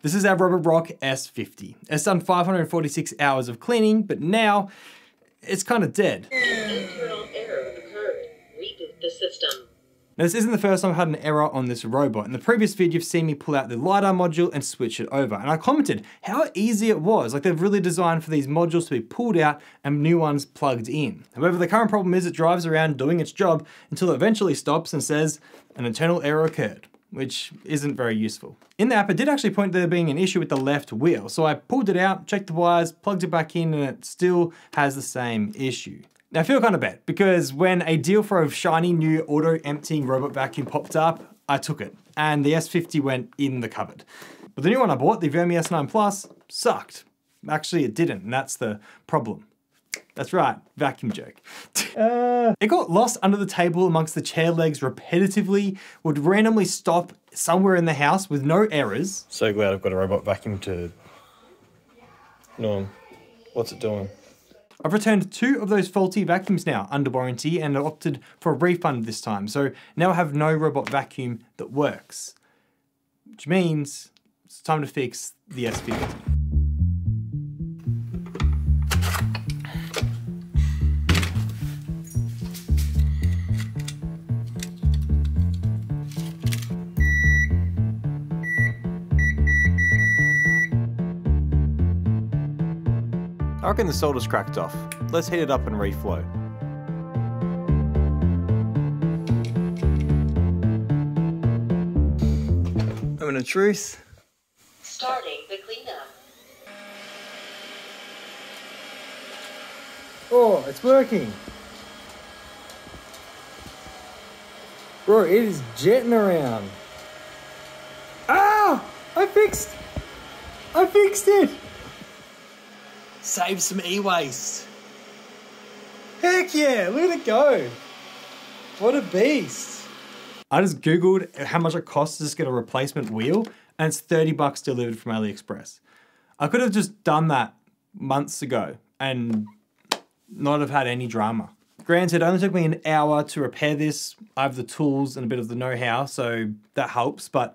This is our Roborock S50. It's done 546 hours of cleaning, but now it's kind of dead. Internal error occurred. Reboot the system. Now this isn't the first time I've had an error on this robot. In the previous vid, you've seen me pull out the LiDAR module and switch it over. And I commented how easy it was. Like they've really designed for these modules to be pulled out and new ones plugged in. However, the current problem is it drives around doing its job until it eventually stops and says an internal error occurred, which isn't very useful. In the app, it did actually point there being an issue with the left wheel. So I pulled it out, checked the wires, plugged it back in, and it still has the same issue. Now I feel kind of bad because when a deal for a shiny new auto-emptying robot vacuum popped up, I took it and the S50 went in the cupboard. But the new one I bought, the Verme S9 Plus, sucked. Actually it didn't, and that's the problem. That's right, vacuum joke. It got lost under the table amongst the chair legs repetitively, would randomly stop somewhere in the house with no errors. So glad I've got a robot vacuum to... Norm, what's it doing? I've returned two of those faulty vacuums now under warranty and opted for a refund this time. So now I have no robot vacuum that works, which means it's time to fix the S50. I reckon the solder's cracked off. Let's heat it up and reflow. Moment of truth. Starting the cleanup. Oh, it's working. Bro, it is jetting around. Ah! I fixed it! Save some e-waste. Heck yeah, look at it go. What a beast. I just Googled how much it costs to just get a replacement wheel, and it's $30 delivered from AliExpress. I could have just done that months ago and not have had any drama. Granted, it only took me an hour to repair this. I have the tools and a bit of the know-how, so that helps, but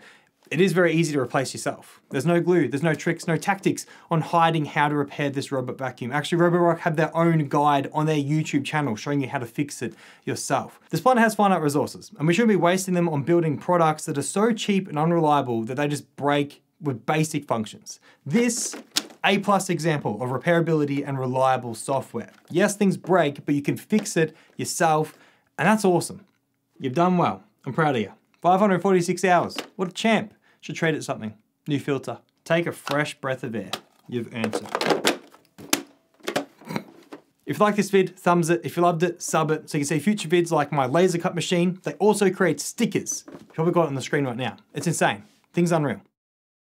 it is very easy to replace yourself. There's no glue, there's no tricks, no tactics on hiding how to repair this robot vacuum. Actually, Roborock have their own guide on their YouTube channel showing you how to fix it yourself. This planet has finite resources, and we shouldn't be wasting them on building products that are so cheap and unreliable that they just break with basic functions. This A+ example of repairability and reliable software. Yes, things break, but you can fix it yourself, and that's awesome. You've done well, I'm proud of you. 546 hours, what a champ. Should trade it something. New filter. Take a fresh breath of air. You've earned it. If you like this vid, thumbs it. If you loved it, sub it. So you can see future vids like my laser cut machine. They also create stickers. You've probably got it on the screen right now. It's insane. Things unreal.